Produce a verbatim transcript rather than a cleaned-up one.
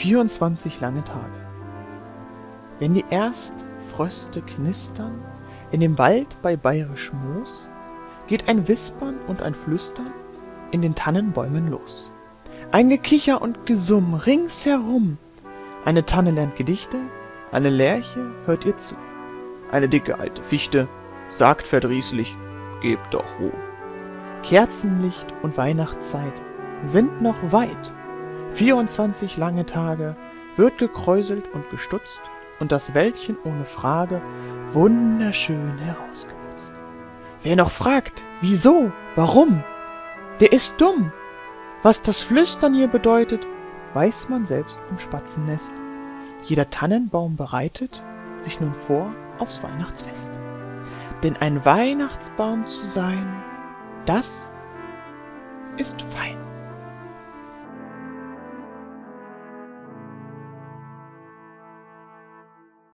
vierundzwanzig lange Tage. Wenn die Erstfröste knistern in dem Wald bei bayerischem Moos, geht ein Wispern und ein Flüstern in den Tannenbäumen los. Ein Gekicher und Gesumm ringsherum. Eine Tanne lernt Gedichte, eine Lerche hört ihr zu. Eine dicke alte Fichte sagt verdrießlich, gebt doch Ruhe. Kerzenlicht und Weihnachtszeit sind noch weit. vierundzwanzig lange Tage wird gekräuselt und gestutzt und das Wäldchen ohne Frage wunderschön herausgeputzt. Wer noch fragt, wieso, warum, der ist dumm. Was das Flüstern hier bedeutet, weiß man selbst im Spatzennest. Jeder Tannenbaum bereitet sich nun vor aufs Weihnachtsfest. Denn ein Weihnachtsbaum zu sein, das ist fein.